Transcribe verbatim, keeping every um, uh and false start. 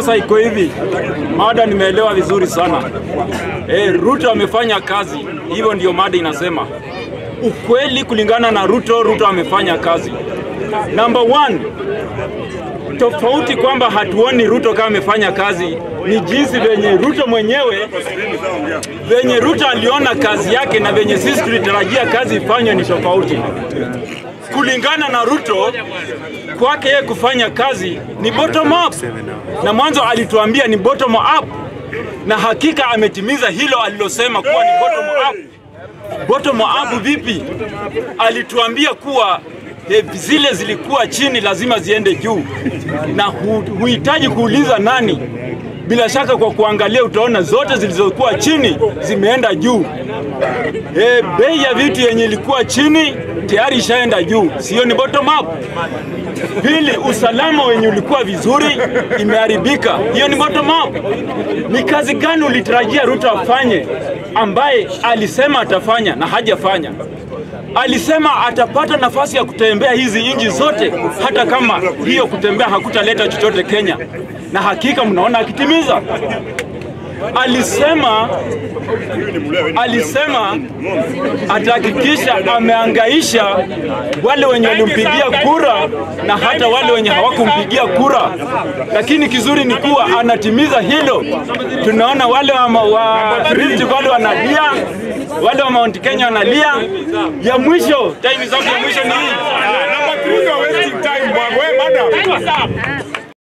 Sasa iko hivi, mada nimeelewa vizuri sana. E, Ruto amefanya kazi, hivyo ndio mada inasema. Ukweli kulingana na Ruto, Ruto amefanya kazi. Number one, tofauti kwamba hatuoni Ruto kama amefanya kazi ni jinsi venye Ruto mwenyewe venye Ruto aliona kazi yake na venye sisi tulitarajia kazi ifanywe ni tofauti. Kulingana na Ruto, kwake yeye kufanya kazi ni bottom up, na mwanzo alituambia ni bottom up, na hakika ametimiza hilo alilosema kuwa ni bottom up. Bottom up vipi? Alituambia kuwa zile zilikuwa chini lazima ziende juu, na hu, huitaji kuuliza nani. Bila shaka kwa kuangalia utaona zote zilizokuwa chini zimeenda juu. E, bei ya vitu yenye ilikuwa chini tayari ishaenda juu, sio ni bottom up. Pili, usalama wenye ulikuwa vizuri imeharibika, hiyo ni bottom up. Ni kazi gani ulitarajia Ruto afanye ambaye alisema atafanya na hajafanya? Alisema atapata nafasi ya kutembea hizi nchi zote, hata kama hiyo kutembea hakutaleta chochote Kenya, na hakika mnaona akitimiza. Alisema Alisema atahakikisha amehangaisha wale wenye walimpigia kura na hata wale wenye hawakumpigia kura, lakini kizuri ni kuwa anatimiza hilo. Tunaona wale wa wafriji wale wanalia, wale wa Mount Kenya wanalia. Ya mwisho, time zangu ya mwisho ni hii. Number three, wasting time, bwana, madam.